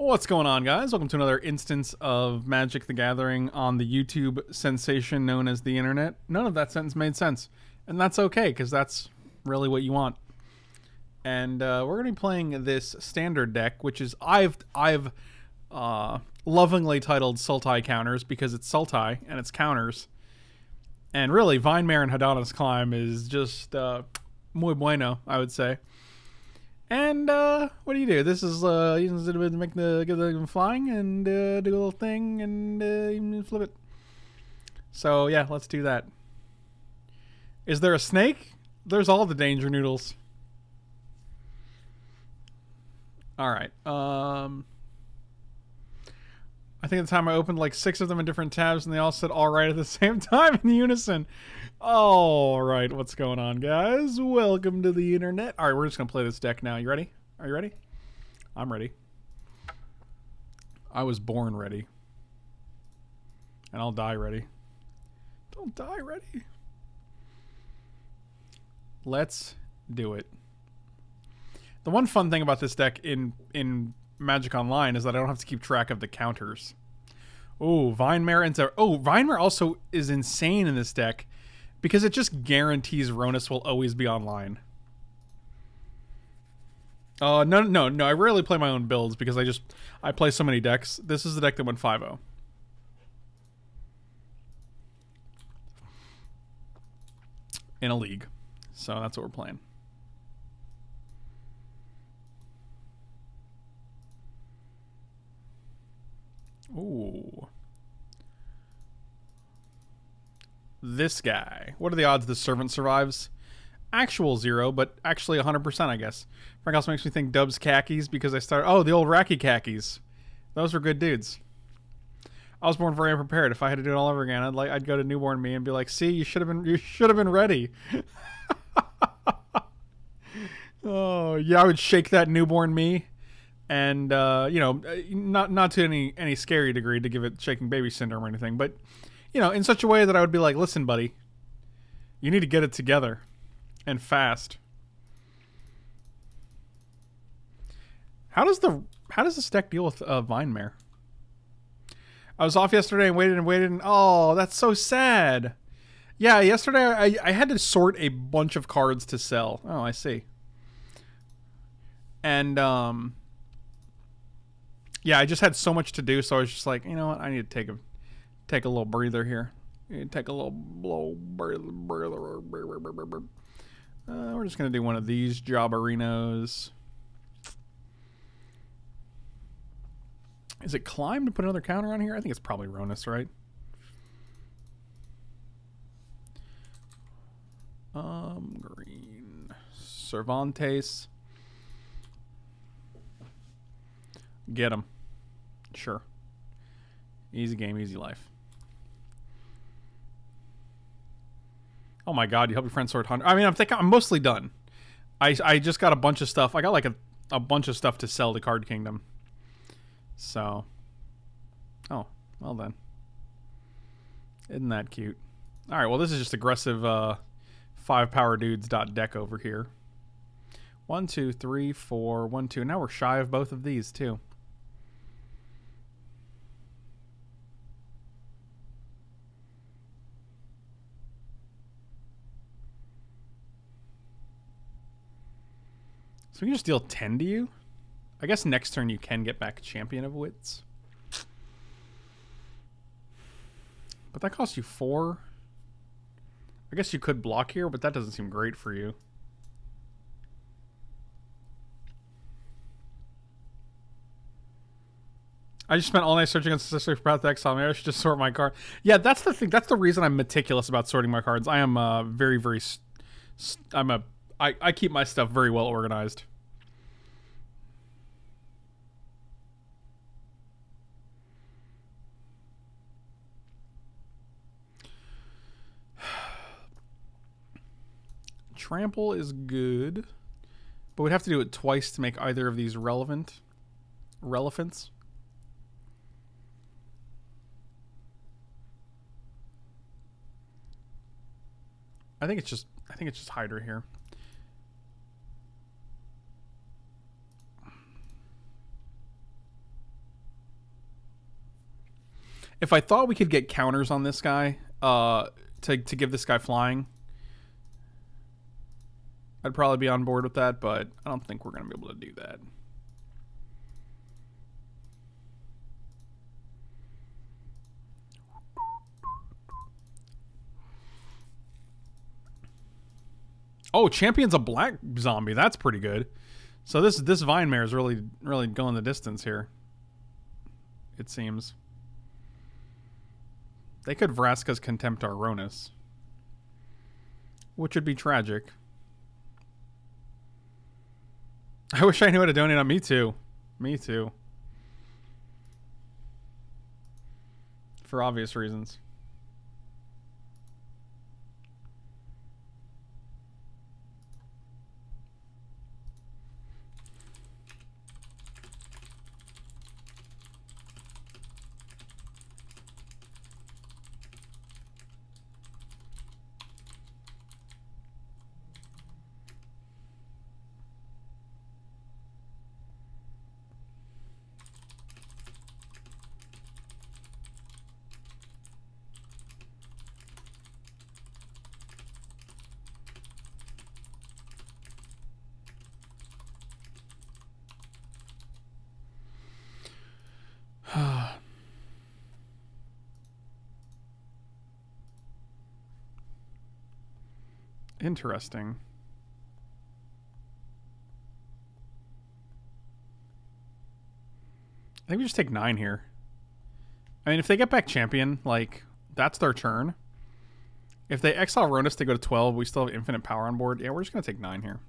What's going on, guys? Welcome to another instance of Magic the Gathering on the YouTube sensation known as the internet. None of that sentence made sense, and that's okay, because that's really what you want. And we're going to be playing this standard deck, which is I've lovingly titled Sultai Counters, because it's Sultai and it's counters. And really, Vine Mare and Hadana's Climb is just muy bueno, I would say. And what do you do? This is you just make the give them flying and do a little thing and you flip it. So yeah, let's do that. Is there a snake? There's all the danger noodles. All right. I think at the time I opened like 6 of them in different tabs, and they all said "all right" at the same time in unison. All right, what's going on, guys? Welcome to the internet. All right, we're just gonna play this deck now. You ready? Are you ready? I'm ready. I was born ready, and I'll die ready. Don't die ready. Let's do it. The one fun thing about this deck in Magic Online is that I don't have to keep track of the counters. Oh, Vine Mare and Vine Mare also is insane in this deck, because it just guarantees Rhonas will always be online. No. I rarely play my own builds because I play so many decks. This is the deck that went 5-0. In a league. So that's what we're playing. Ooh. This guy. What are the odds this servant survives? Actual 0, but actually 100%, I guess. Frank also makes me think Dub's khakis, because I started... Oh, the old Racky khakis. Those were good dudes. I was born very unprepared. If I had to do it all over again, I'd go to newborn me and be like, "See, you should have been ready." Oh yeah, I would shake that newborn me, and you know, not to any scary degree to give it shaking baby syndrome or anything, but. You know, in such a way that I would be like, "Listen, buddy, you need to get it together, and fast." How does this deck deal with Vine Mare? I was off yesterday and waited, and oh, that's so sad. Yeah, yesterday I had to sort a bunch of cards to sell. Oh, I see. And yeah, I just had so much to do, so I was just like, you know what, I need to take a little breather here. Take a little blow. We're just going to do one of these jobberinos. Is it climb to put another counter on here? I think it's probably Rhonas, right? Green. Cervantes. Get him. Sure. Easy game, easy life. Oh my god, you help your friend sort 100. I mean, I'm mostly done. I just got a bunch of stuff. I got like a bunch of stuff to sell to Card Kingdom. So. Oh, well then. Isn't that cute? Alright, well this is just aggressive 5powerdudes.deck over here. 1, 2, 3, 4, 1, 2. Now we're shy of both of these too. So we can just deal 10 to you? I guess next turn you can get back Champion of Wits. But that costs you 4. I guess you could block here, but that doesn't seem great for you. I just spent all night searching unsuccessfully for Path Exile. Maybe I should just sort my card. Yeah, that's the thing. That's the reason I'm meticulous about sorting my cards. I am I keep my stuff very well organized. Trample is good, but we'd have to do it twice to make either of these relevant. Relevance. I think it's just Hydra here. If I thought we could get counters on this guy, to give this guy flying, I'd probably be on board with that, but I don't think we're going to be able to do that. Oh, Champion's a black zombie. That's pretty good. So this Vine Mare is really going the distance here, it seems. They could Vraska's Contempt our Rhonas, which would be tragic. I wish I knew how to donate on me too. Me too. For obvious reasons. Interesting. I think we just take 9 here. I mean, if they get back Champion, like, that's their turn. If they exile Rhonas, they go to 12. We still have infinite power on board. Yeah, we're just going to take 9 here.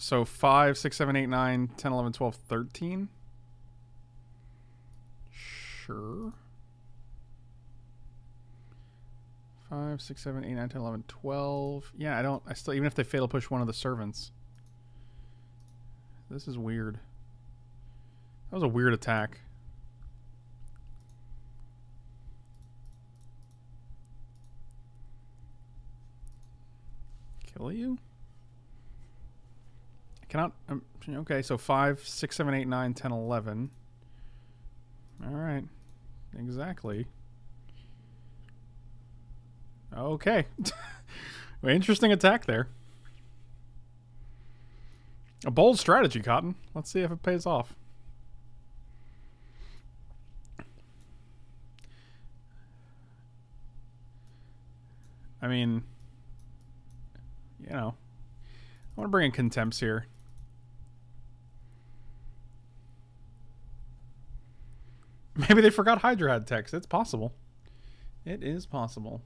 So 5, 6, 7, 8, 9, 10, 11, 12, 13. Sure. 5, 6, 7, 8, 9, 10, 11, 12. Yeah, I still, even if they fatal push one of the servants. This is weird. That was a weird attack. Kill you? Cannot. Okay, so 5, 6, 7, 8, 9, 10, 11. All right. Exactly. Okay. Interesting attack there. A bold strategy, Cotton. Let's see if it pays off. I mean, you know, I want to bring in Contempts here. Maybe they forgot Hydra had text. It's possible. It is possible.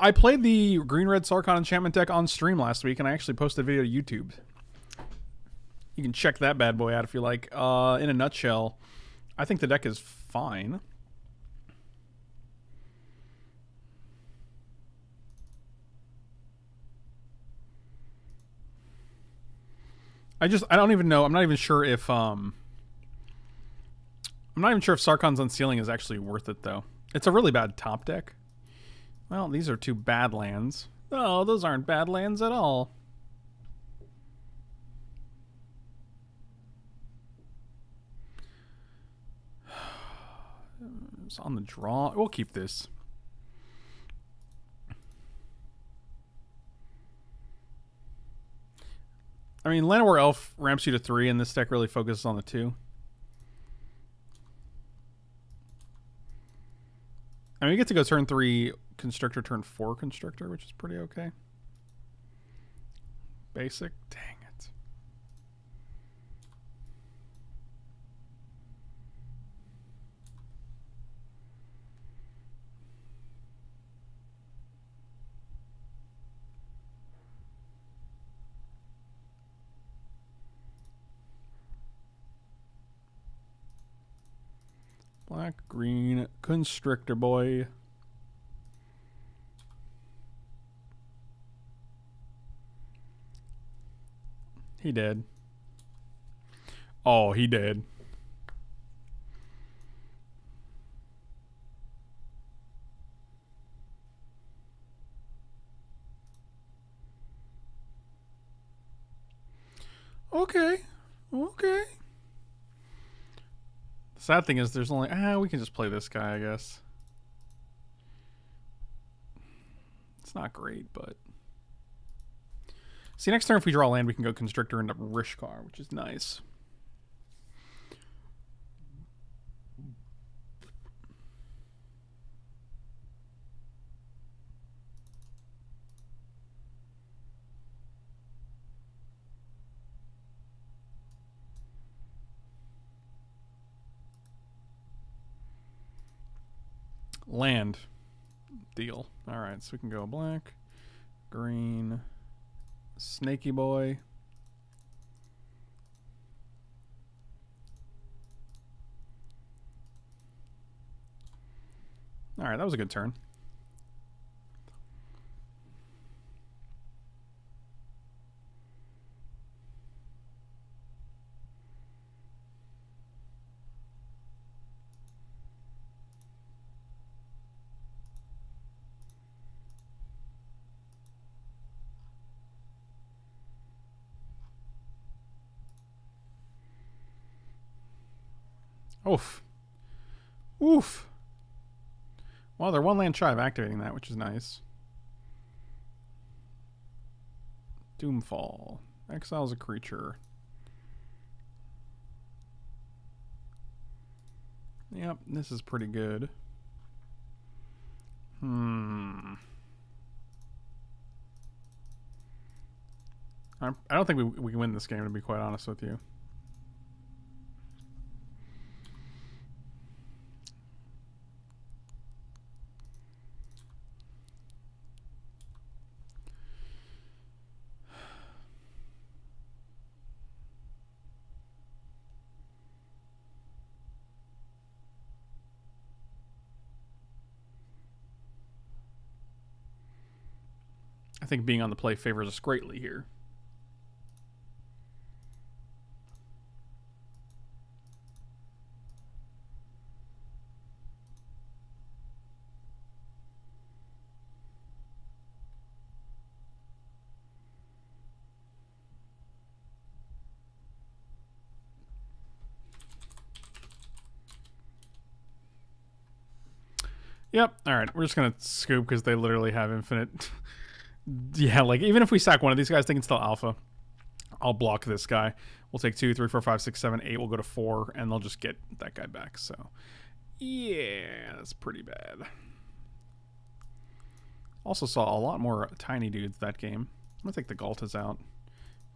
I played the green-red Sarkhan enchantment deck on stream last week, and I actually posted a video to YouTube. You can check that bad boy out if you like. In a nutshell, I think the deck is fine. I don't even know. I'm not even sure if Sarkhan's Unsealing is actually worth it though. It's a really bad top deck. Well, these are two bad lands. Oh, those aren't bad lands at all. It's on the draw. We'll keep this. I mean, Llanowar Elf ramps you to 3, and this deck really focuses on the 2. I mean, you get to go turn 3 Constrictor, turn 4 Constrictor, which is pretty okay. Basic. Dang it. Black, green, Constrictor boy. He did. Oh, he did. Okay. Okay. The sad thing is there's only... we can just play this guy, I guess. It's not great, but... See, next turn if we draw land, we can go Constrictor and up Rishkar, which is nice. Land. Deal. All right, so we can go black, green... Snaky boy. All right, that was a good turn. Oof. Oof. Well, they're one land shy of activating that, which is nice. Doomfall. Exiles a creature. Yep, this is pretty good. I don't think we can win this game, to be quite honest with you. I think being on the play favors us greatly here. Yep. All right. We're just going to scoop because they literally have infinite... Yeah, like, even if we sack one of these guys, they can still alpha. I'll block this guy. We'll take 2, 3, 4, 5, 6, 7, 8. We'll go to 4, and they'll just get that guy back. So, yeah, that's pretty bad. Also saw a lot more tiny dudes that game. I'm going to take the Ghaltas out.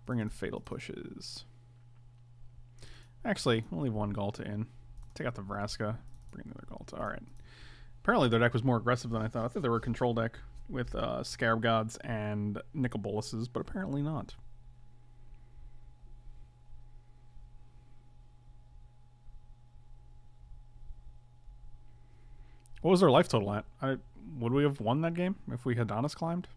Bring in Fatal Pushes. Actually, we'll leave one Ghalta in. Take out the Vraska. Bring in the other Ghalta. All right. Apparently their deck was more aggressive than I thought. I thought they were a control deck with Scarab Gods and Nicol Boluses, but apparently not. What was their life total at? Would we have won that game if we had Hadana's Climbed?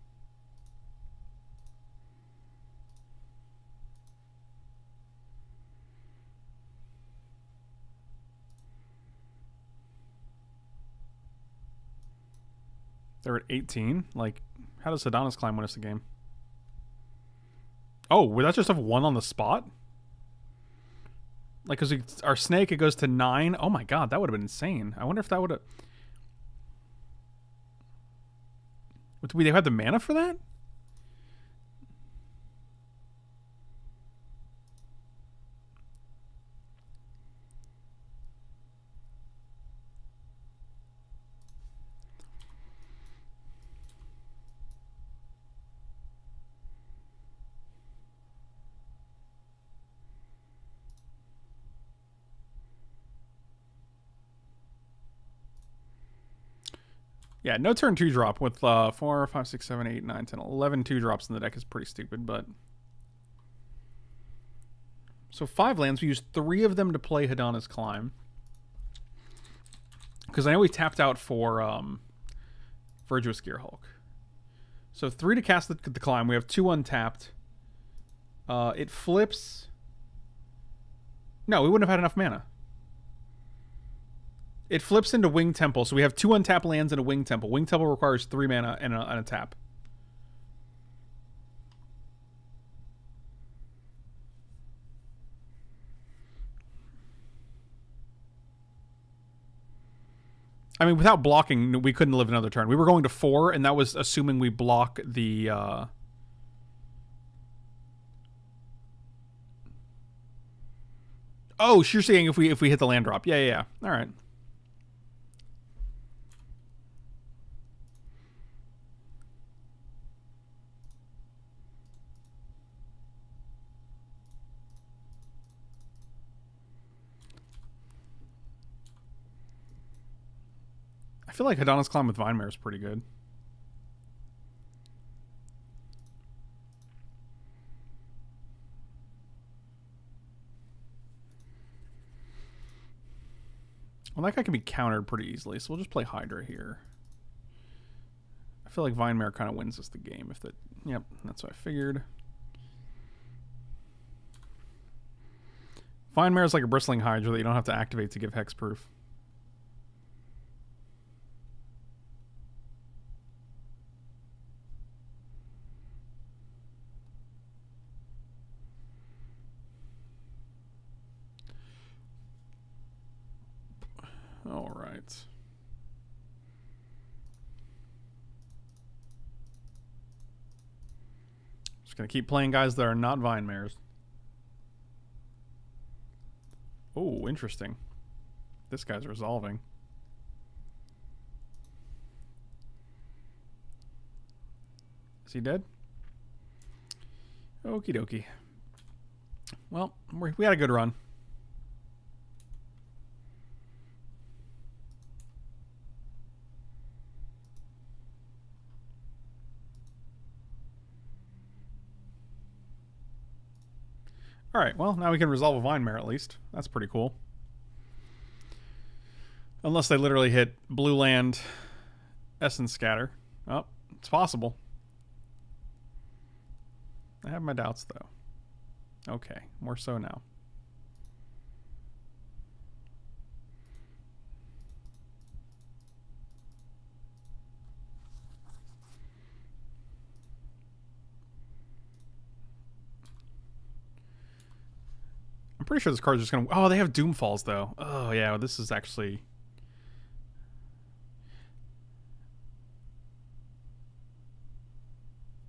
They're at 18. Like, how does Hadana's Climb win us the game? Oh, would that just have won on the spot? Like, because our snake, it goes to 9. Oh my god, that would have been insane. I wonder if that would have... Would they have the mana for that? Yeah, no turn 2 drop with 4, 5, 6, 7, 8, 9, 10, 11 2 drops in the deck is pretty stupid, but... So 5 lands, we used 3 of them to play Hadana's Climb. Because I know we tapped out for Verdurous Gearhulk. So 3 to cast the Climb, we have 2 untapped. It flips... No, we wouldn't have had enough mana. It flips into Winged Temple, so we have 2 untapped lands and a Winged Temple. Winged Temple requires 3 mana and a tap. I mean, without blocking, we couldn't live another turn. We were going to 4, and that was assuming we block the... Oh, so you're saying if we hit the land drop. Yeah, yeah, yeah. All right. I feel like Hadana's Climb with Vine Mare is pretty good. Well, that guy can be countered pretty easily, so we'll just play Hydra here. I feel like Vine Mare kind of wins us the game. If that, yep, that's what I figured. Vine Mare is like a Bristling Hydra that you don't have to activate to give Hexproof. All right. Just going to keep playing guys that are not Vine Mares. Oh, interesting. This guy's resolving. Is he dead? Okie dokie. Well, we had a good run. All right, well, now we can resolve a Vine Mare at least. That's pretty cool. Unless they literally hit blue land, Essence Scatter. Oh, it's possible. I have my doubts, though. Okay, more so now. I'm pretty sure this card's just gonna... Oh, they have Doomfalls, though. Oh, yeah, well, this is actually...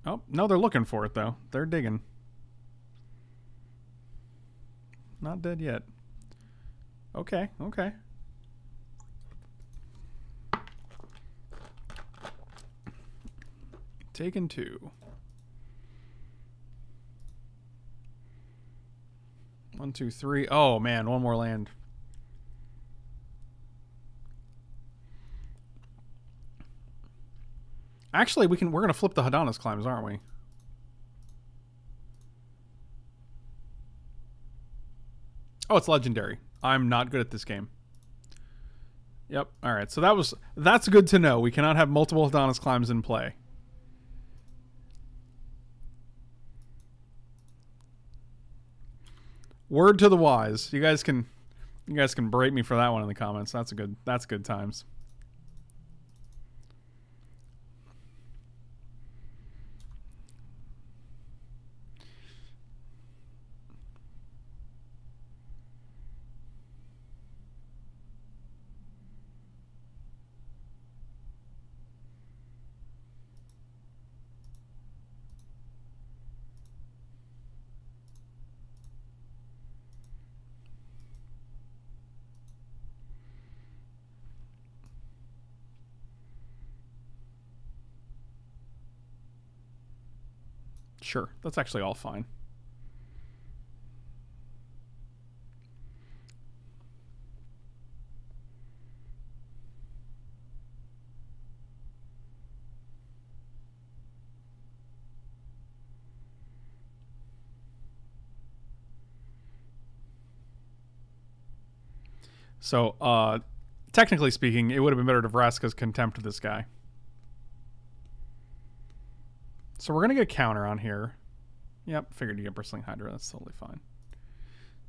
Oh, no, they're looking for it, though. They're digging. Not dead yet. Okay, okay. Taken 2. One, two, three. Oh, man, one more land. Actually, we're gonna flip the Hadana's Climbs, aren't we? Oh, it's legendary. I'm not good at this game. Yep, alright, so that's good to know. We cannot have multiple Hadana's Climbs in play. Word to the wise. You guys can berate me for that one in the comments. That's good times. Sure, that's actually all fine. So, technically speaking, it would have been better to Vraska's Contempt this guy. So we're going to get a counter on here. Yep, figured you get Bristling Hydra. That's totally fine.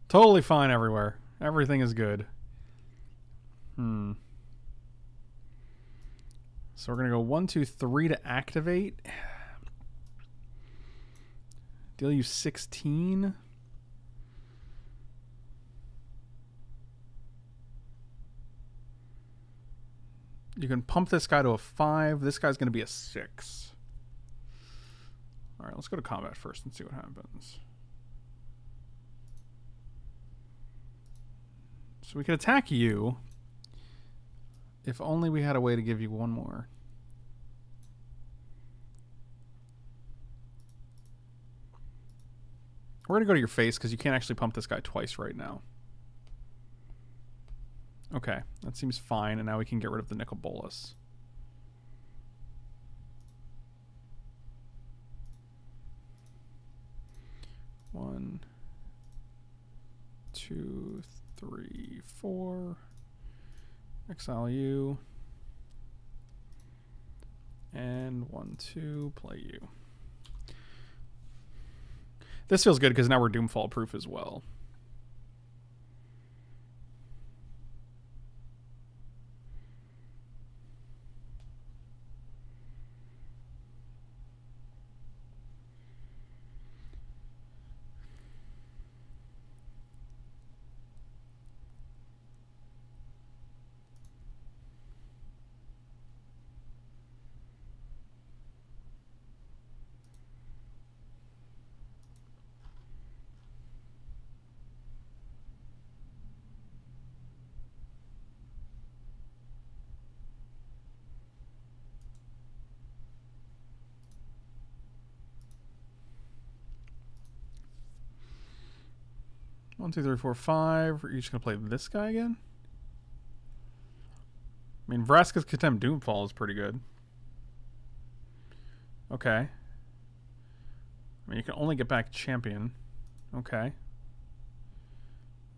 Totally fine everywhere. Everything is good. So we're going to go 1, 2, 3 to activate. Deal you 16. You can pump this guy to a 5. This guy's going to be a 6. All right, let's go to combat first and see what happens. So we could attack you. If only we had a way to give you one more. We're going to go to your face because you can't actually pump this guy twice right now. Okay, that seems fine. And now we can get rid of the Nicol Boluses. One, two, three, four. Exile you. And 1, 2, play you. This feels good because now we're Doomfall proof as well. One, two, three, four, five. Are you just going to play this guy again? I mean, Vraska's Contempt Doomfall is pretty good. Okay. I mean, you can only get back Champion. Okay.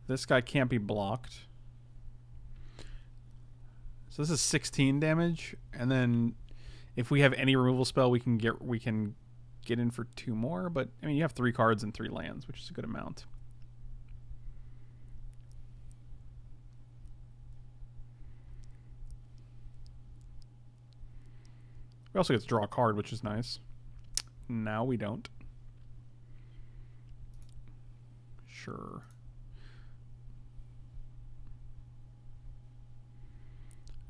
This guy can't be blocked. So this is 16 damage, and then if we have any removal spell, we can get in for 2 more. But I mean, you have 3 cards and 3 lands, which is a good amount. We also get to draw a card, which is nice. Now we don't. Sure.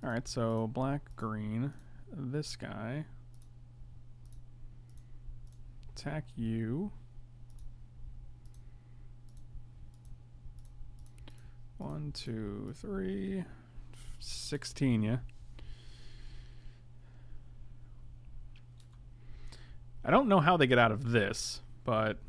Alright, so black, green. This guy. Attack you. 1, 2, 3. 16, yeah. I don't know how they get out of this, but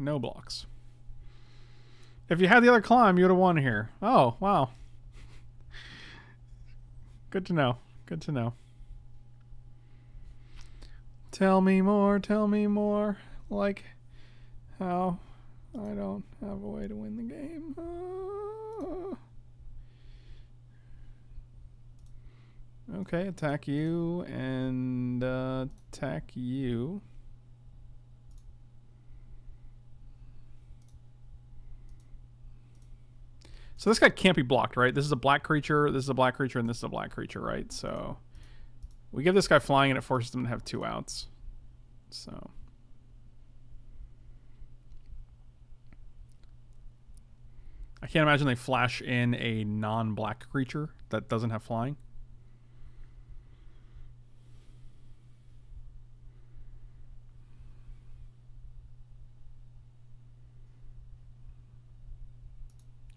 no blocks. If you had the other climb, you would have won here. Oh, wow. Good to know. Good to know. Tell me more. Tell me more. Like how I don't have a way to win the game. Okay, attack you and attack you. So this guy can't be blocked, right? This is a black creature, this is a black creature, and this is a black creature, right? So we give this guy flying and it forces him to have 2 outs. So I can't imagine they flash in a non-black creature that doesn't have flying.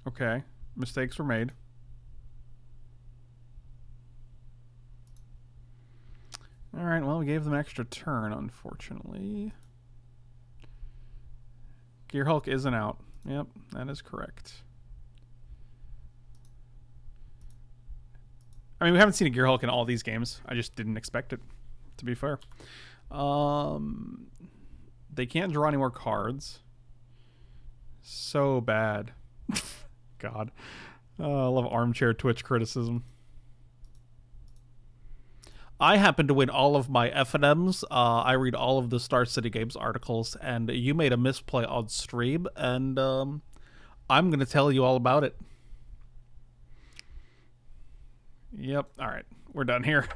Okay. Mistakes were made. Alright, well, we gave them an extra turn, unfortunately. Gearhulk isn't out. Yep, that is correct. I mean, we haven't seen a Gearhulk in all these games. I just didn't expect it, to be fair. They can't draw any more cards. So bad. God. I love armchair Twitch criticism. I happen to win all of my FNMs. I read all of the Star City Games articles, and you made a misplay on stream, and I'm going to tell you all about it. Yep. All right. We're done here.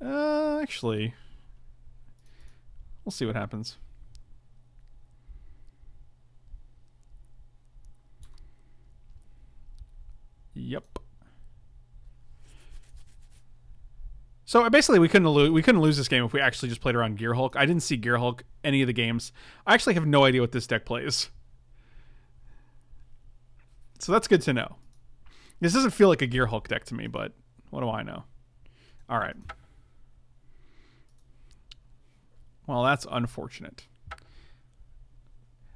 Actually, we'll see what happens. Yep. So basically, we couldn't lose this game if we actually just played around Gearhulk. I didn't see Gearhulk any of the games. I actually have no idea what this deck plays. So that's good to know. This doesn't feel like a Gearhulk deck to me, but what do I know? All right. Well, that's unfortunate.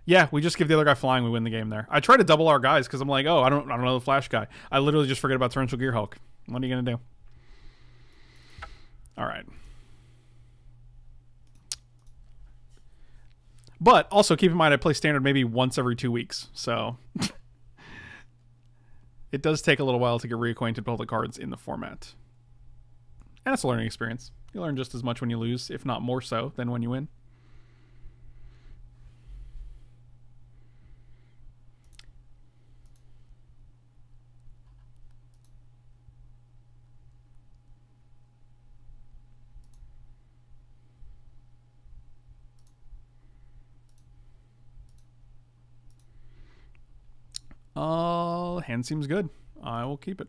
Yeah, we just give the other guy flying. We win the game there. I try to double our guys because I'm like, oh, I don't know the flash guy. I literally just forget about Torrential Gearhulk. What are you gonna do? All right. But also keep in mind, I play standard maybe once every 2 weeks. So it does take a little while to get reacquainted with all the cards in the format. And it's a learning experience. You learn just as much when you lose, if not more so, than when you win. Hand seems good. I will keep it.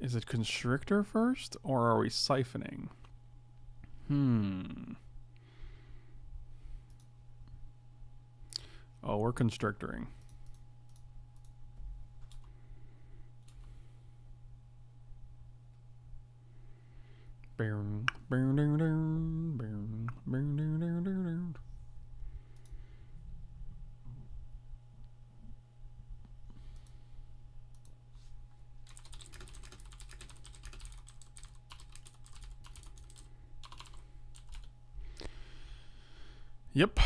Is it Constrictor first, or are we siphoning? Oh, we're constrictoring. Yep.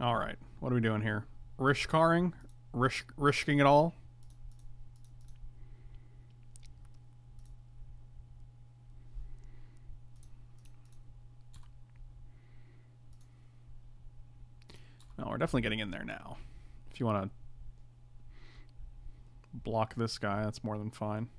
All right. What are we doing here? Rishkaring? Rishking it all? No, we're definitely getting in there now. If you want to block this guy, that's more than fine.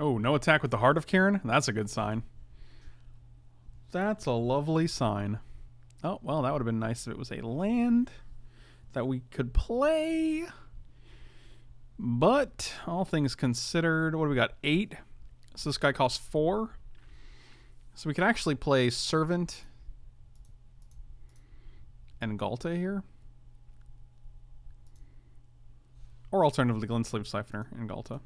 Oh, no attack with the Heart of Kiran? That's a good sign. That's a lovely sign. Oh, well, that would have been nice if it was a land that we could play. But all things considered, what do we got? 8. So this guy costs 4. So we could actually play Servant and Ghalta here. Or alternatively, Glint-Sleeve Siphoner and Ghalta.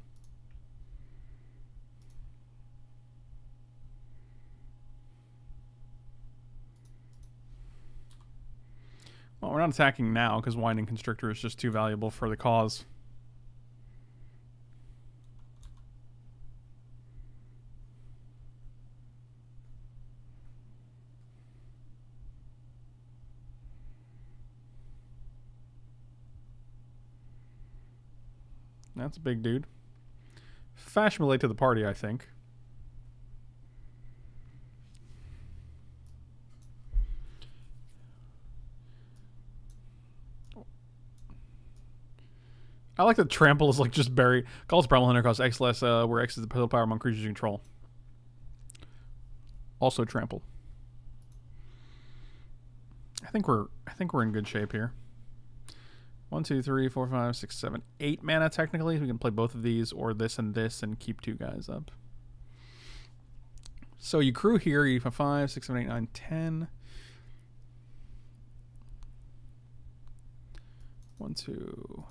Well, we're not attacking now because Winding Constrictor is just too valuable for the cause. That's a big dude. Fashionably late to the party, I think. I like that Trample is like just buried. Calls Primal Hunter costs X less, where X is the total power among creatures you control. Also Trample. I think we're in good shape here. 1, 2, 3, 4, 5, 6, 7, 8 mana technically. We can play both of these or this and keep two guys up. So you crew here, you have 5, 6, 7, 8, 9, 10. 1, 2,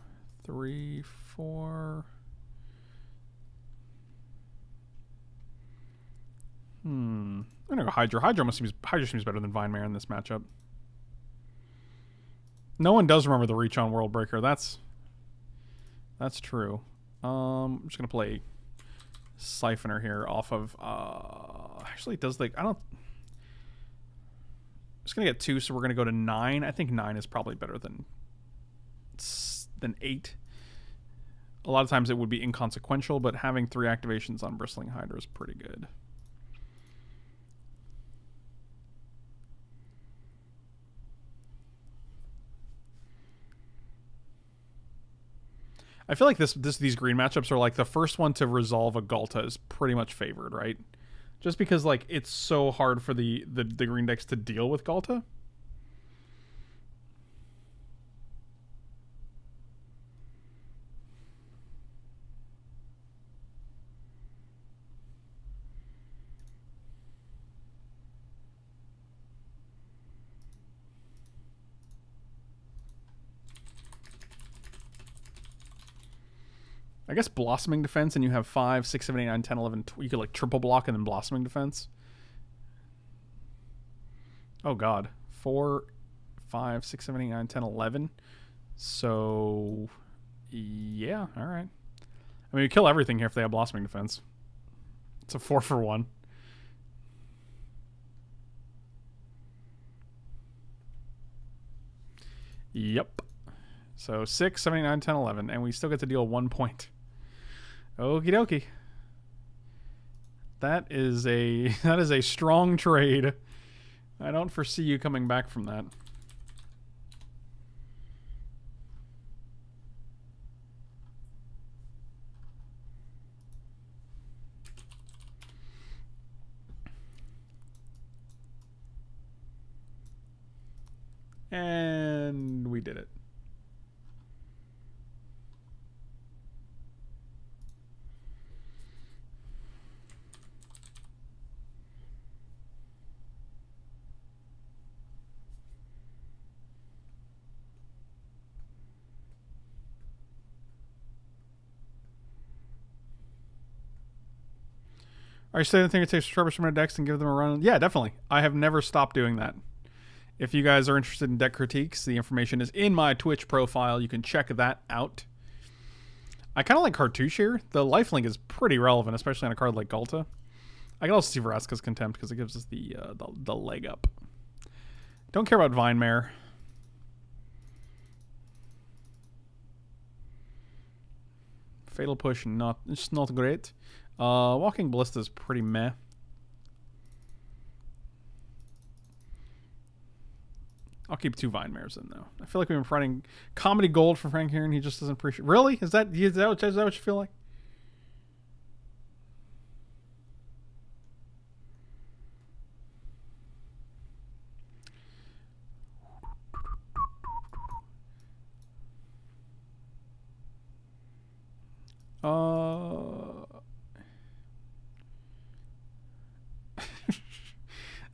3, 4. I'm gonna go Hydra. Hydra seems better than Vine Mare in this matchup. No one does remember the reach on Worldbreaker. That's true. I'm just gonna play Siphoner here off of. Actually, it does like I don't. It's gonna get 2, so we're gonna go to 9. I think 9 is probably better than 8. A lot of times it would be inconsequential, but having 3 activations on Bristling Hydra is pretty good. I feel like these green matchups are like the first one to resolve a Ghalta is pretty much favored, right? Just because like it's so hard for the green decks to deal with Ghalta. I guess Blossoming Defense, and you have 5, 6, 7, 8, 9, 10, 11, 12. You could like triple block and then Blossoming Defense. Oh god. 4, 5, 6, 7, 8, 9, 10, 11. So, yeah, alright. I mean, you kill everything here if they have Blossoming Defense. It's a 4-for-1. Yep. So 6, 7, 8, 9, 10, 11. And we still get to deal 1 point. Okie dokie. That is a strong trade. I don't foresee you coming back from that. And we did it. Are you saying the thing it takes to troubleshoot my decks and give them a run? Yeah, definitely. I have never stopped doing that. If you guys are interested in deck critiques, the information is in my Twitch profile. You can check that out. I kind of like Cartouche here. The lifelink is pretty relevant, especially on a card like Ghalta. I can also see Vraska's Contempt because it gives us the leg up. Don't care about Vine Mare. Fatal Push, it's not great. Walking Ballista is pretty meh. I'll keep 2 Vine Mares in though. I feel like we've been finding comedy gold for Frank here, and he just doesn't appreciate. Really? Is that what you feel like?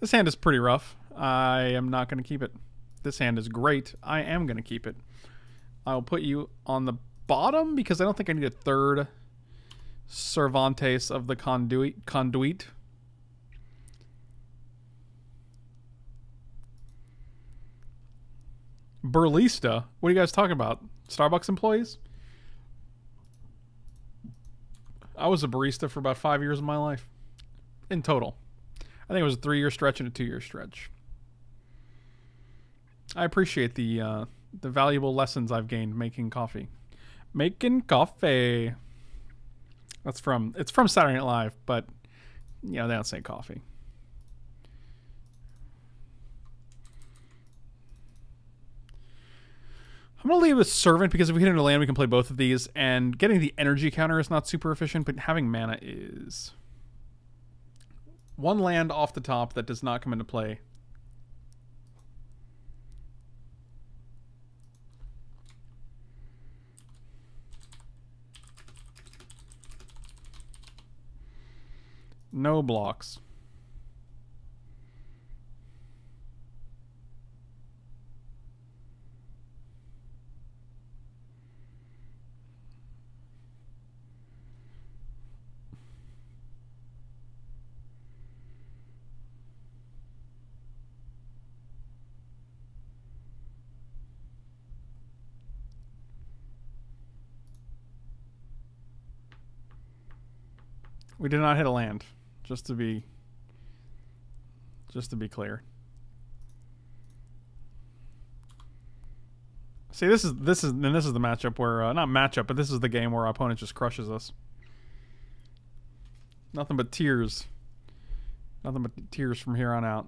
This hand is pretty rough. I am not going to keep it. This hand is great. I am going to keep it. I'll put you on the bottom because I don't think I need a third Cervantes of the Conduit. Burlista? What are you guys talking about? Starbucks employees? I was a barista for about 5 years of my life. In total. I think it was a 3-year stretch and a 2-year stretch. I appreciate the valuable lessons I've gained making coffee. Making coffee. That's from, it's from Saturday Night Live, but you know, they don't say coffee. I'm going to leave with Servant because if we hit into land, we can play both of these. And getting the energy counter is not super efficient, but having mana is. One land off the top that does not come into play. No blocks. We did not hit a land, just to be clear. See, this is the matchup where not matchup, but this is the game where our opponent just crushes us. Nothing but tears. Nothing but tears from here on out.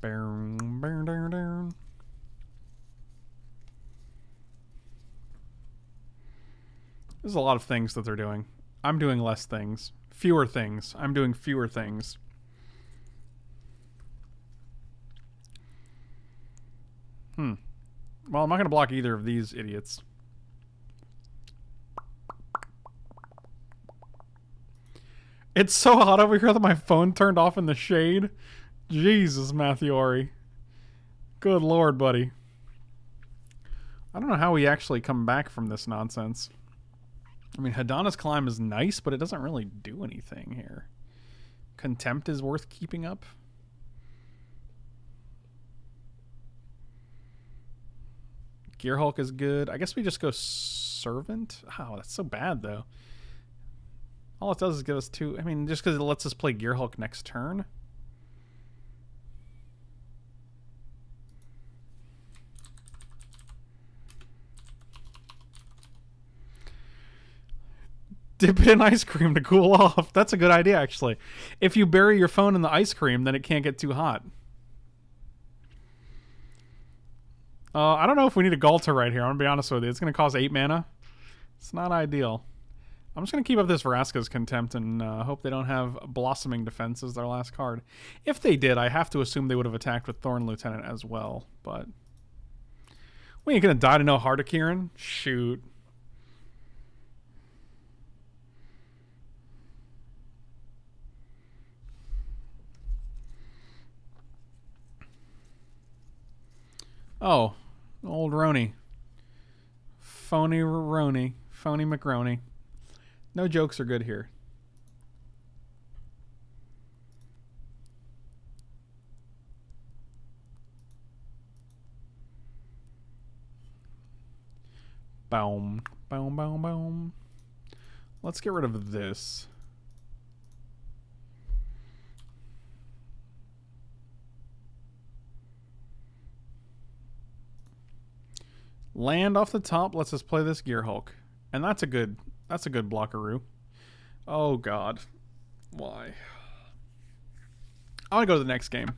Burn, burn, burn, burn. There's a lot of things that they're doing. I'm doing less things. Fewer things. I'm doing fewer things. Well, I'm not going to block either of these idiots. It's so hot over here that my phone turned off in the shade. Jesus, Matthew Ari. Good Lord, buddy. I don't know how we actually come back from this nonsense. I mean, Hadana's Climb is nice, but it doesn't really do anything here. Contempt is worth keeping up. Gearhulk is good. I guess we just go Servant. Oh, that's so bad, though. All it does is give us two. I mean, just because it lets us play Gearhulk next turn. Dip it in ice cream to cool off. That's a good idea, actually. If you bury your phone in the ice cream, then it can't get too hot. I don't know if we need a Ghalta right here. I'm going to be honest with you. It's going to cost 8 mana. It's not ideal. I'm just going to keep up this Vraska's Contempt and hope they don't have Blossoming Defense as their last card. If they did, I have to assume they would have attacked with Thorn Lieutenant as well. But we ain't going to die to no Heart of Kiran. Shoot. Oh, old Rony. Phony Rony. Phony McRoney. No jokes are good here. Boom. Boom, boom, boom. Let's get rid of this. Land off the top lets us play this Gearhulk. And that's a good blockaroo. Oh god. Why? I want to go to the next game.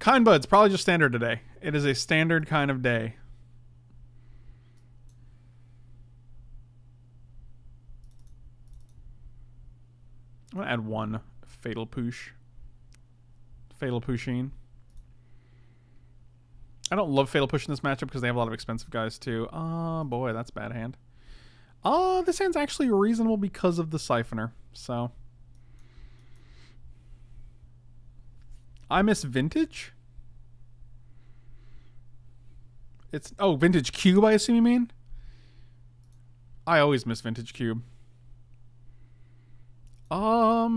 Kind Bud's probably just standard today. It is a standard kind of day. I'm gonna add one Fatal Push. Fatal Pushing. I don't love Fatal Push in this matchup because they have a lot of expensive guys too. Oh boy, that's a bad hand. Oh, this hand's actually reasonable because of the Siphoner. So I miss Vintage. It's, oh, Vintage Cube, I assume you mean? I always miss Vintage Cube. I'm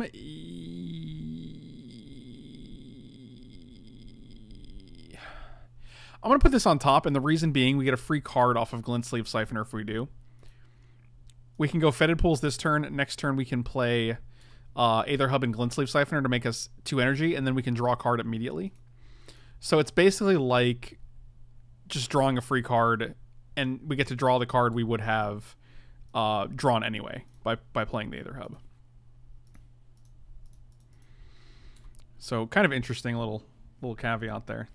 going to put this on top, and the reason being we get a free card off of Glint-Sleeve Siphoner if we do. We can go Fetid Pools this turn. Next turn we can play Aether Hub and Glint-Sleeve Siphoner to make us 2 energy, and then we can draw a card immediately. So it's basically like just drawing a free card, and we get to draw the card we would have drawn anyway by playing the Aether Hub. So kind of interesting little caveat there.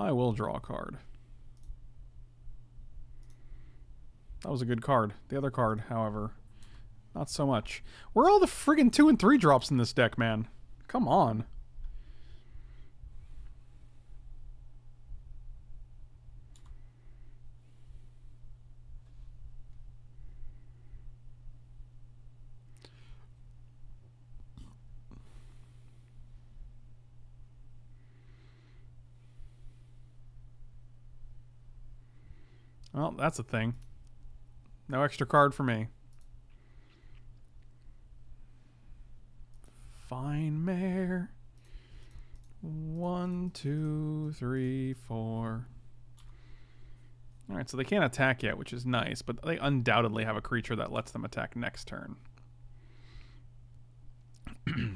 I will draw a card. That was a good card. The other card, however, not so much. Where are all the friggin' 2 and 3 drops in this deck, man? Come on. Well, that's a thing. No extra card for me. Vine Mare. 1, 2, 3, 4. Alright, so they can't attack yet, which is nice, but they undoubtedly have a creature that lets them attack next turn.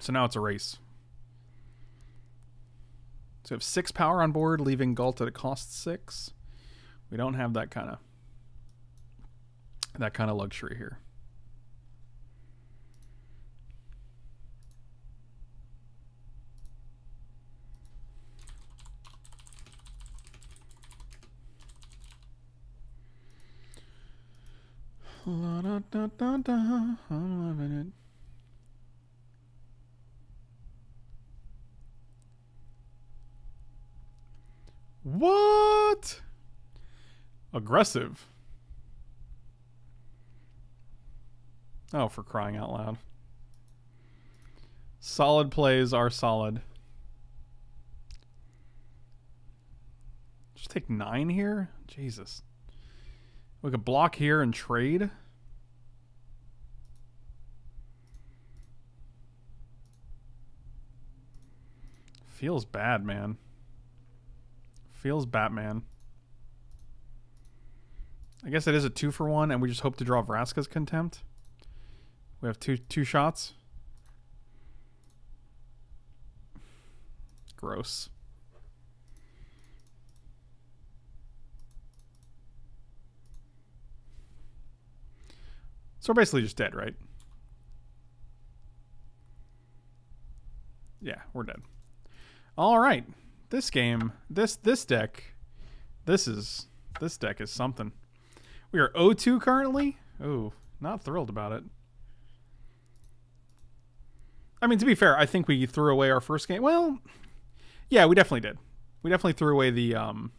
So now it's a race. So we have 6 power on board, leaving Ghalta to cost 6. We don't have that kind of luxury here. La, da, da, da, da. I'm loving it. What? Aggressive. Oh, for crying out loud. Solid plays are solid. Just take 9 here? Jesus. We could block here and trade. Feels bad, man. Feels Batman. I guess it is a 2-for-1, and we just hope to draw Vraska's Contempt. We have two shots. Gross. So we're basically just dead, right? Yeah, we're dead. All right, this game, this deck is something. We are 0-2 currently. Ooh, not thrilled about it. I mean, to be fair, I think we threw away our first game. Well, yeah, we definitely did. We definitely threw away the... God,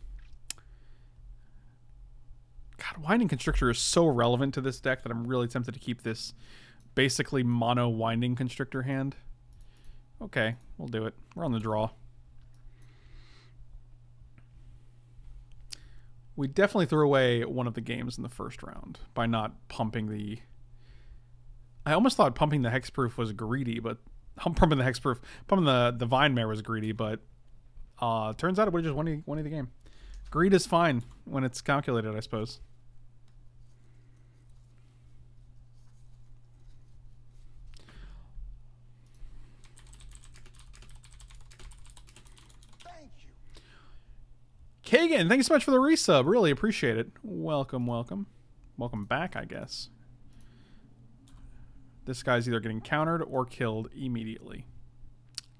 Winding Constrictor is so relevant to this deck that I'm really tempted to keep this basically mono Winding Constrictor hand. Okay, we'll do it. We're on the draw. We definitely threw away one of the games in the first round by not pumping the... I almost thought pumping the Hexproof was greedy, but... Pumping the Vine Mare was greedy, but... turns out it would have just won the game. Greed is fine when it's calculated, I suppose. Kagan, thank you so much for the resub. Really appreciate it. Welcome, welcome. Welcome back, I guess. This guy's either getting countered or killed immediately.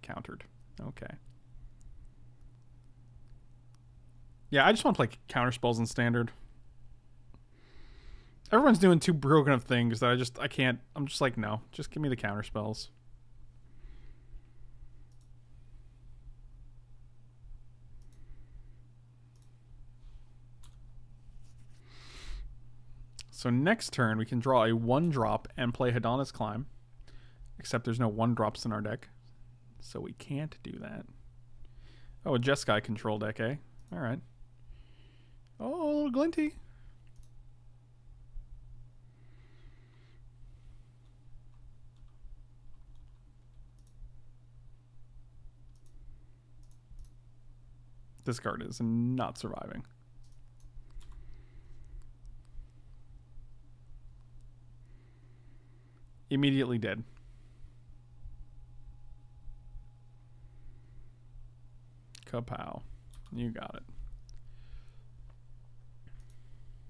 Countered. Okay. Yeah, I just want to play counter spells in Standard. Everyone's doing too broken of things that I can't. I'm just like, no, just give me the counter spells. So next turn we can draw a 1-drop and play Hadana's Climb. Except there's no 1-drops in our deck, so we can't do that. Oh, a Jeskai control deck, eh? All right. Oh, a little Glinty. This card is not surviving. Immediately dead. Kapow. You got it.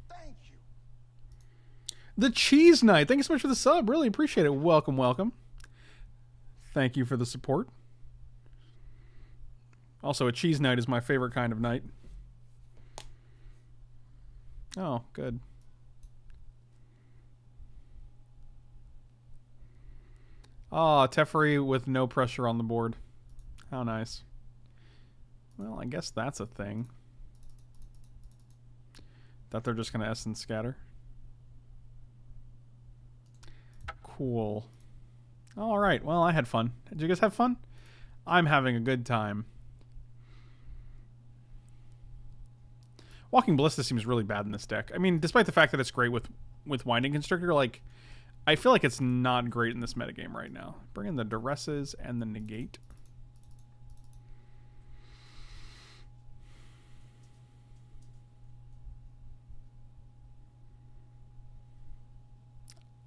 Thank you. The Cheese Knight. Thank you so much for the sub. Really appreciate it. Welcome, welcome. Thank you for the support. Also, a Cheese Knight is my favorite kind of knight. Oh, good. Ah, oh, Teferi with no pressure on the board. How nice. Well, I guess that's a thing. That they're just going to Essence Scatter. Cool. Alright, well, I had fun. Did you guys have fun? I'm having a good time. Walking Ballista seems really bad in this deck. I mean, despite the fact that it's great with Winding Constrictor, like, I feel like it's not great in this metagame right now. Bring in the Duresses and the Negate.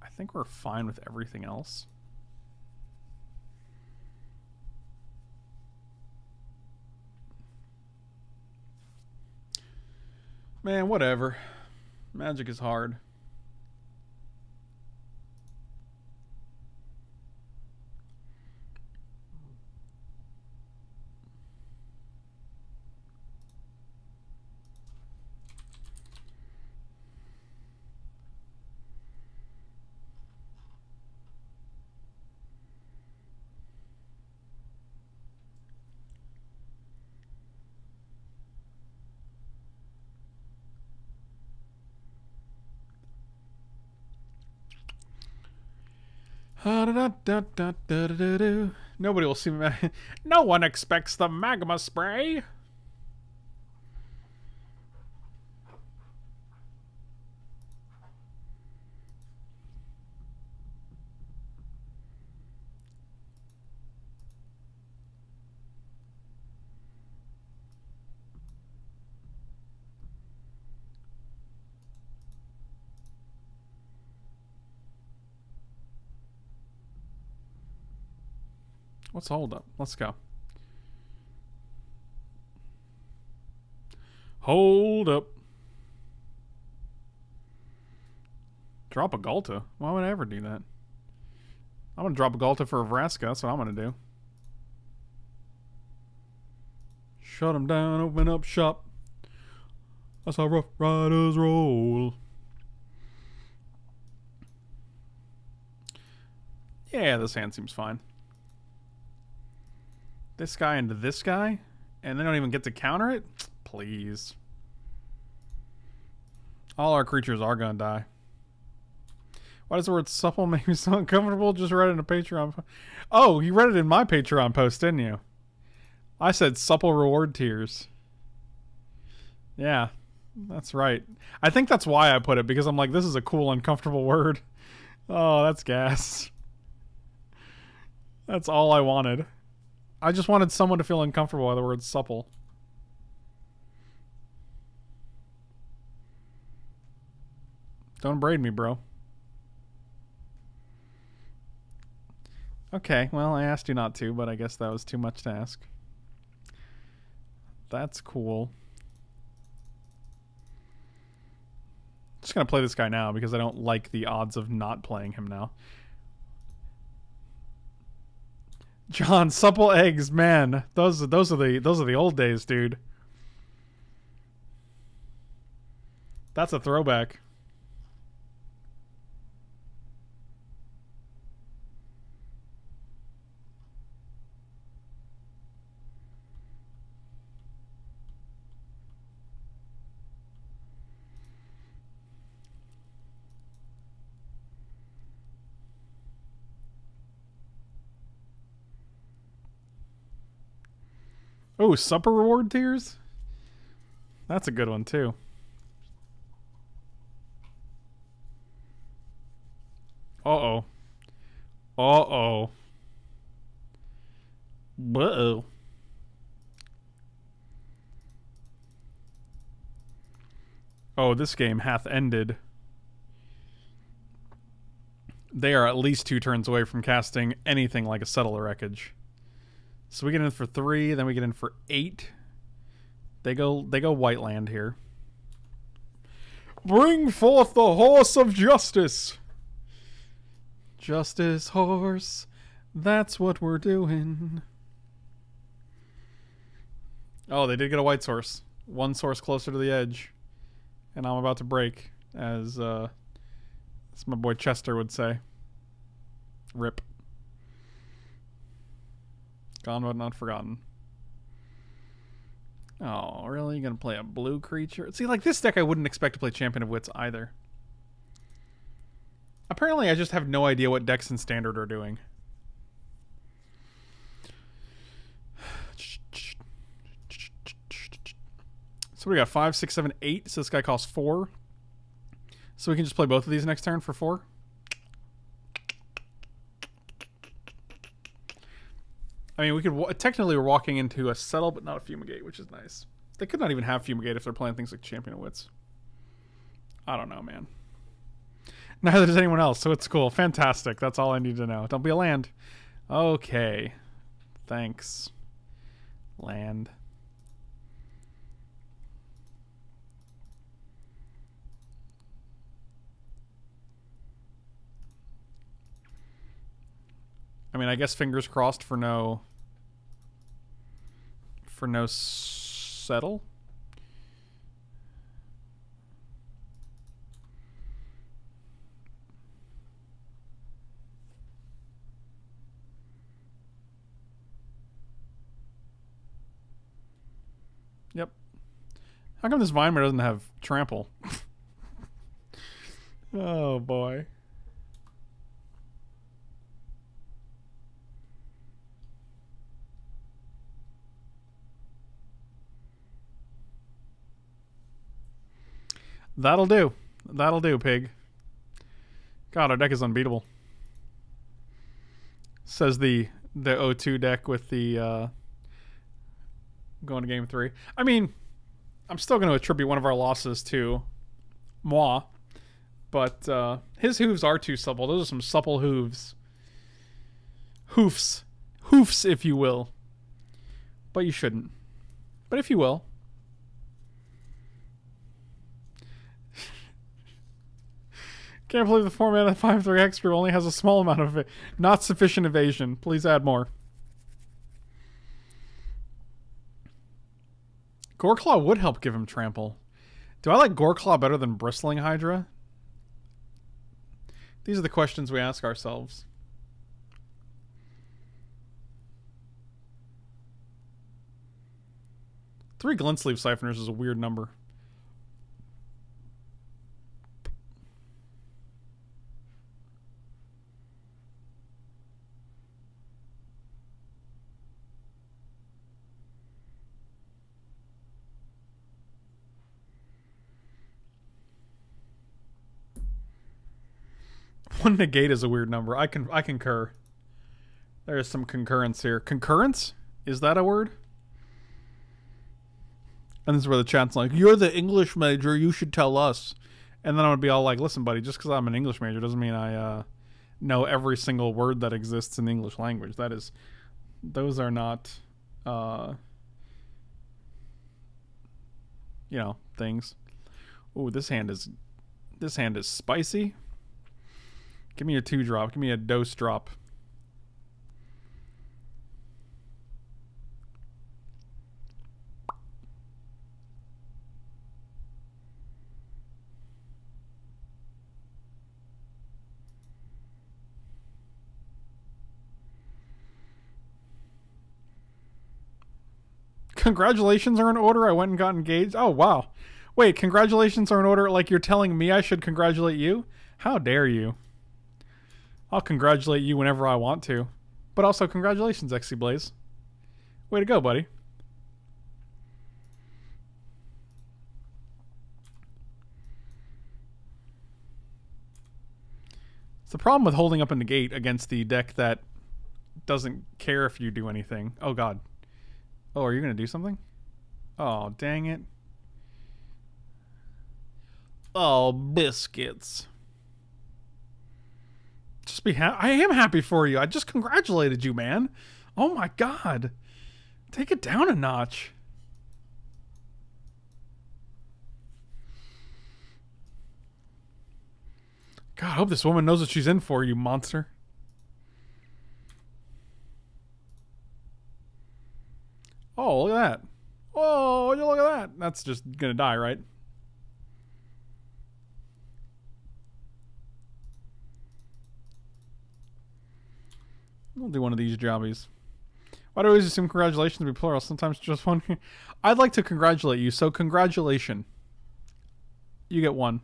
I think we're fine with everything else. Man, whatever. Magic is hard. Nobody will see me. No one expects the magma spray. What's the holdup? Let's go. Hold up. Drop a Ghalta? Why would I ever do that? I'm going to drop a Ghalta for a Vraska. That's what I'm going to do. Shut them down. Open up shop. That's how Rough Riders roll. Yeah, this hand seems fine. This guy into this guy, and they don't even get to counter it? Please. All our creatures are gonna die. Why does the word supple make me so uncomfortable? Just read it in a Patreon. Oh, you read it in my Patreon post, didn't you? I said supple reward tiers. Yeah, that's right. I think that's why I put it, because I'm like, this is a cool, uncomfortable word. Oh, that's gas. That's all I wanted. I just wanted someone to feel uncomfortable by the word supple. Don't braid me, bro. Okay, well, I asked you not to, but I guess that was too much to ask. That's cool. I'm just going to play this guy now because I don't like the odds of not playing him now. John, supple eggs, man. Those are the old days, dude. That's a throwback. Oh, supper reward tiers? That's a good one, too. Uh-oh. Uh-oh. Uh-oh. Oh, this game hath ended. They are at least 2 turns away from casting anything like a Settle the Wreckage. So we get in for 3, then we get in for 8. They go white land here. Bring forth the horse of justice. Justice horse, that's what we're doing. Oh, they did get a white source. One source closer to the edge. And I'm about to break, as my boy Chester would say. Rip. Gone but not forgotten. Oh, really? You're gonna play a blue creature? See, like this deck I wouldn't expect to play Champion of Wits either. Apparently I just have no idea what decks in Standard are doing. So we got 5, 6, 7, 8, so this guy costs 4. So we can just play both of these next turn for 4. I mean, we could technically we're walking into a Settle, but not a Fumigate, which is nice. They could not even have Fumigate if they're playing things like Champion of Wits. I don't know, man. Neither does anyone else, so it's cool. Fantastic. That's all I need to know. Don't be a land. Okay. Thanks. Land. I mean, I guess fingers crossed for no Settle. Yep. How come this Vine Mare doesn't have trample? Oh boy. That'll do. That'll do, pig. God, our deck is unbeatable. Says the O2 deck with the going to game 3. I mean, I'm still going to attribute one of our losses to Moi, but his hooves are too supple. Those are some supple hooves. Hoofs. Hoofs, if you will. But you shouldn't. But if you will. Can't believe the format of 5-3 Hexproof only has a small amount of it. Not sufficient evasion. Please add more. Goreclaw would help give him trample. Do I like Goreclaw better than Bristling Hydra? These are the questions we ask ourselves. Three Glint-Sleeve Siphoners is a weird number. One negate is a weird number. I concur. There is some concurrence here. Concurrence? Is that a word? And this is where the chat's like, you're the English major, you should tell us. And then I would be all like, listen, buddy, just because I'm an English major doesn't mean I know every single word that exists in the English language. That is, those are not, you know, things. Oh, this hand is spicy. Give me a 2-drop. Give me a dose drop. Congratulations are in order. I went and got engaged. Oh, wow. Wait, congratulations are in order. Like, you're telling me I should congratulate you? How dare you? I'll congratulate you whenever I want to. But also, congratulations, XC Blaze. Way to go, buddy. It's the problem with holding up a Negate against the deck that doesn't care if you do anything. Oh, God. Oh, are you going to do something? Oh, dang it. Oh, biscuits. Just be happy. I am happy for you. I just congratulated you, man. Oh, my God. Take it down a notch. God, I hope this woman knows what she's in for, you monster. Oh, look at that. Oh, look at that. That's just going to die, right? We'll do one of these jobbies. Why do I always assume congratulations to be plural? Sometimes just one. I'd like to congratulate you, so congratulation. You get one.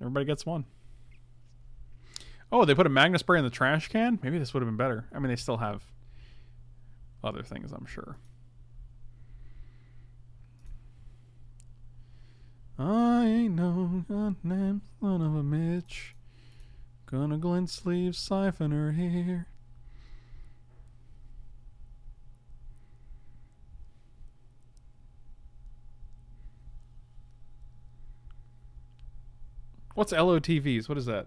Everybody gets one. Oh, they put a Magna Spray in the trash can? Maybe this would have been better. I mean, they still have other things, I'm sure. I ain't no goddamn son of a bitch. Gonna Glint-Sleeve Siphoner here. What's LOTVs? What is that?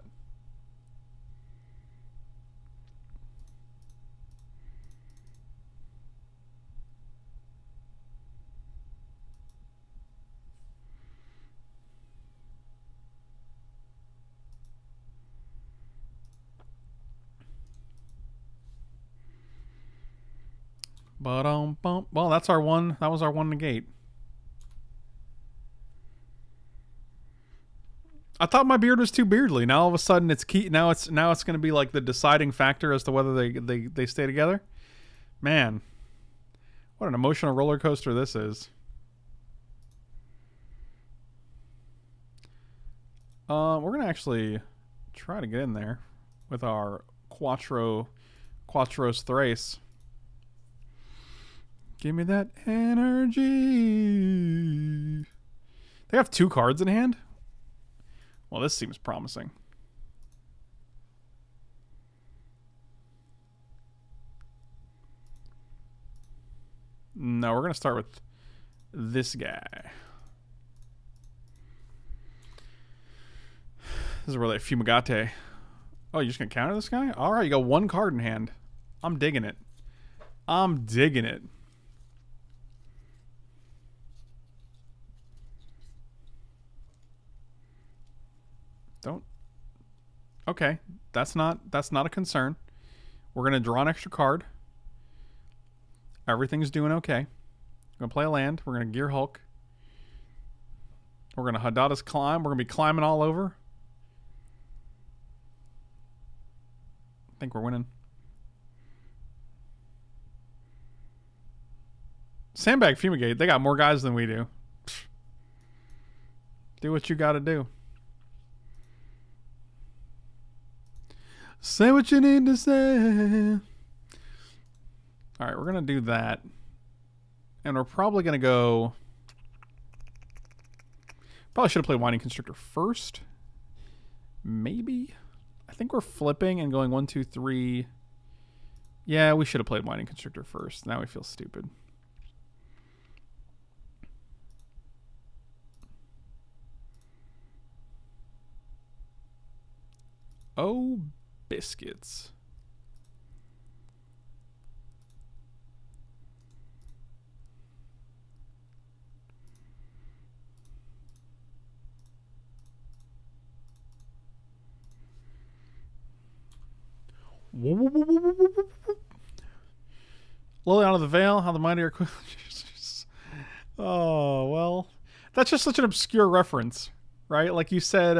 Ba-dum-bum. Well, that's our one. That was our one Negate. I thought my beard was too beardly. Now all of a sudden it's key. Now it's going to be like the deciding factor as to whether they stay together. Man, what an emotional roller coaster this is. We're gonna actually try to get in there with our Quattro's Thrace. Give me that energy. They have two cards in hand? Well, this seems promising. No, we're going to start with this guy. This is where they Fumigate. Oh, you're just going to counter this guy? All right, you got one card in hand. I'm digging it. I'm digging it. Don't. Okay, that's not a concern. We're gonna draw an extra card. Everything's doing okay. We're gonna play a land. We're gonna Gearhulk. We're gonna Hadana's Climb. We're gonna be climbing all over. I think we're winning. Sandbag Fumigate. They got more guys than we do. Pfft. Do what you gotta do. Say what you need to say. All right, we're going to do that. And we're probably going to go... Probably should have played Winding Constrictor first. Maybe. I think we're flipping and going 1, 2, 3. Yeah, we should have played Winding Constrictor first. Now we feel stupid. Oh, biscuits. Lily out of the veil, how the mighty are. Oh, well. That's just such an obscure reference, right? Like you said,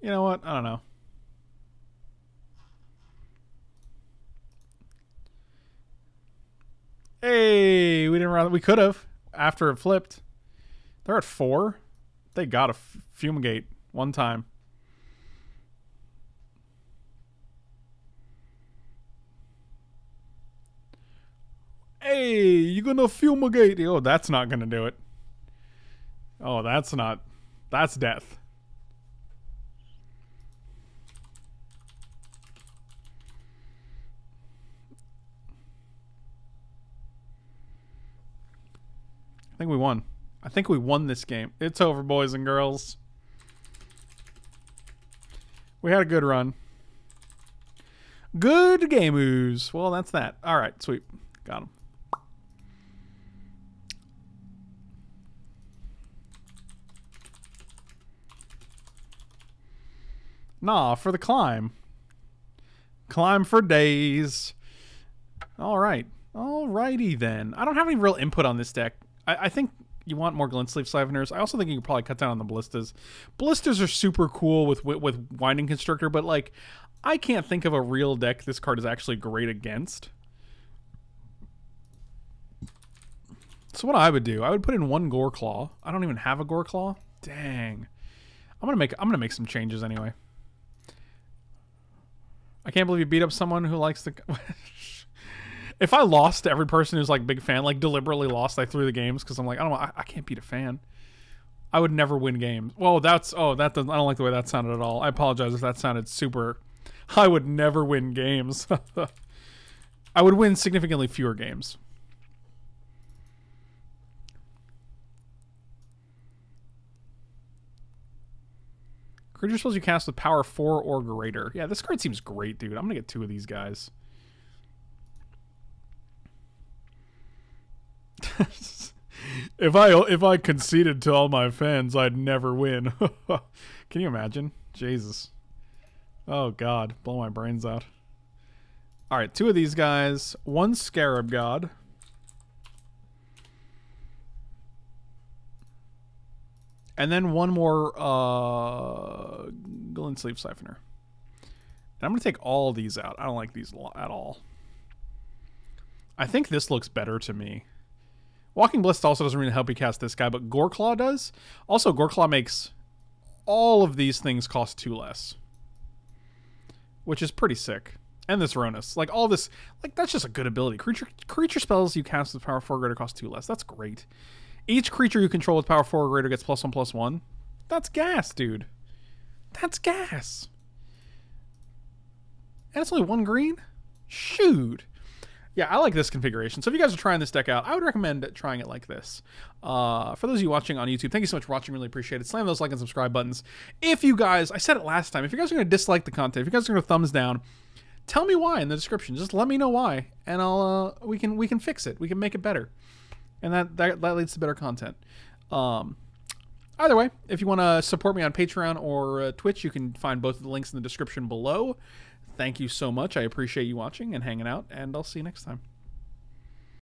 you know what? I don't know. Hey, we didn't run. We could have after it flipped. They're at 4. They got a Fumigate one time. Hey, you're gonna Fumigate. Oh, that's not gonna do it. Oh, that's not. That's death. I think we won. I think we won this game. It's over, boys and girls. We had a good run. Good game, ooze. Well, that's that. All right, sweet. Got him. Nah, for the climb. Climb for days. All right. All righty, then. I don't have any real input on this deck. I think you want more Glint-Sleeve Siphoners. I also think you can probably cut down on the Ballistas. Ballistas are super cool with Winding Constrictor, but like, I can't think of a real deck this card is actually great against. So what I would do, I would put in one Goreclaw. I don't even have a Goreclaw. Dang, I'm gonna make some changes anyway. I can't believe you beat up someone who likes the. If I lost to every person who's like big fan, like deliberately lost, I threw the games because I'm like, I can't beat a fan. I would never win games. Well, that's, oh, that doesn't, I don't like the way that sounded at all. I apologize if that sounded super. I would never win games. I would win significantly fewer games. Creature spells you cast with power 4 or greater. Yeah, this card seems great, dude. I'm gonna get 2 of these guys. If I conceded to all my fans, I'd never win. Can you imagine? Jesus. Oh God, blow my brains out. All right, 2 of these guys, 1 Scarab God. And then 1 more Glint-Sleeve Siphoner. And I'm going to take all these out. I don't like these at all. I think this looks better to me. Walking Ballista also doesn't really help you cast this guy, but Goreclaw does. Also, Goreclaw makes all of these things cost 2 less, which is pretty sick. And this Rhonas. Like, all this... Like, that's just a good ability. Creature spells you cast with power 4 or greater cost 2 less. That's great. Each creature you control with power 4 or greater gets +1/+1. That's gas, dude. That's gas. And it's only 1 green? Shoot. Yeah, I like this configuration. So if you guys are trying this deck out, I would recommend trying it like this. For those of you watching on YouTube, thank you so much for watching. Really appreciate it. Slam those like and subscribe buttons. If you guys, I said it last time, if you guys are going to dislike the content, if you guys are going to thumbs down, tell me why in the description. Just let me know why, and I'll we can fix it. We can make it better. And that leads to better content. Either way, if you want to support me on Patreon or Twitch, you can find both of the links in the description below. Thank you so much. I appreciate you watching and hanging out, and I'll see you next time.